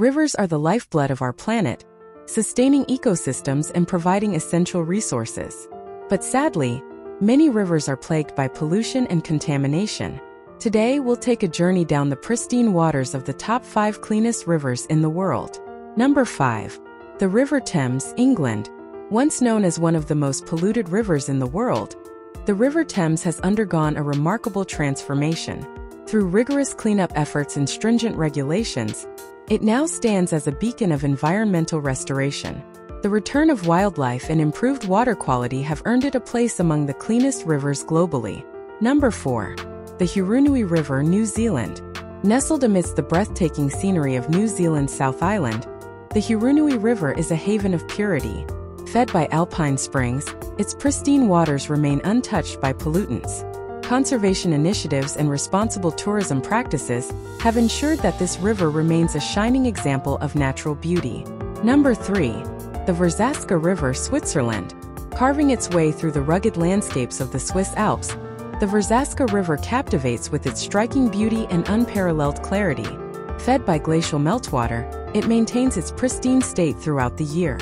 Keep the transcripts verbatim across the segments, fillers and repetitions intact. Rivers are the lifeblood of our planet, sustaining ecosystems and providing essential resources. But sadly, many rivers are plagued by pollution and contamination. Today, we'll take a journey down the pristine waters of the top five cleanest rivers in the world. Number five. The River Thames, England. Once known as one of the most polluted rivers in the world, the River Thames has undergone a remarkable transformation. Through rigorous cleanup efforts and stringent regulations, it now stands as a beacon of environmental restoration. The return of wildlife and improved water quality have earned it a place among the cleanest rivers globally. Number four. The Hurunui River, New Zealand. Nestled amidst the breathtaking scenery of New Zealand's South Island, the Hurunui River is a haven of purity. Fed by alpine springs, its pristine waters remain untouched by pollutants. Conservation initiatives and responsible tourism practices have ensured that this river remains a shining example of natural beauty. Number three. The Verzasca River, Switzerland. Carving its way through the rugged landscapes of the Swiss Alps, the Verzasca River captivates with its striking beauty and unparalleled clarity. Fed by glacial meltwater, it maintains its pristine state throughout the year.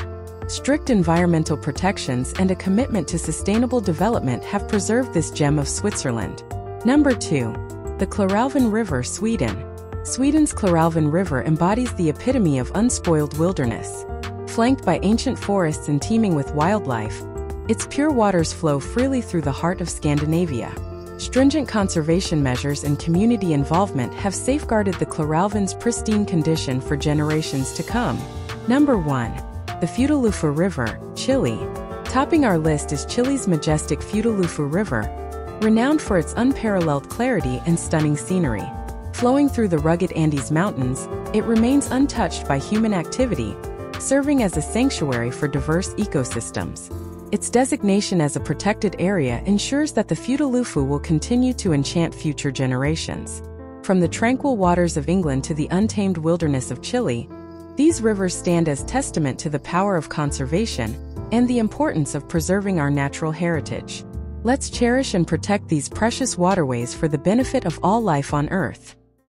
Strict environmental protections and a commitment to sustainable development have preserved this gem of Switzerland. Number two. The Klarälven River, Sweden. Sweden's Klarälven River embodies the epitome of unspoiled wilderness. Flanked by ancient forests and teeming with wildlife, its pure waters flow freely through the heart of Scandinavia. Stringent conservation measures and community involvement have safeguarded the Klarälven's pristine condition for generations to come. Number one. The Futaleufú River, Chile. Topping our list is Chile's majestic Futaleufú River, renowned for its unparalleled clarity and stunning scenery. Flowing through the rugged Andes Mountains, it remains untouched by human activity, serving as a sanctuary for diverse ecosystems. Its designation as a protected area ensures that the Futaleufú will continue to enchant future generations. From the tranquil waters of England to the untamed wilderness of Chile, these rivers stand as testament to the power of conservation and the importance of preserving our natural heritage. Let's cherish and protect these precious waterways for the benefit of all life on Earth.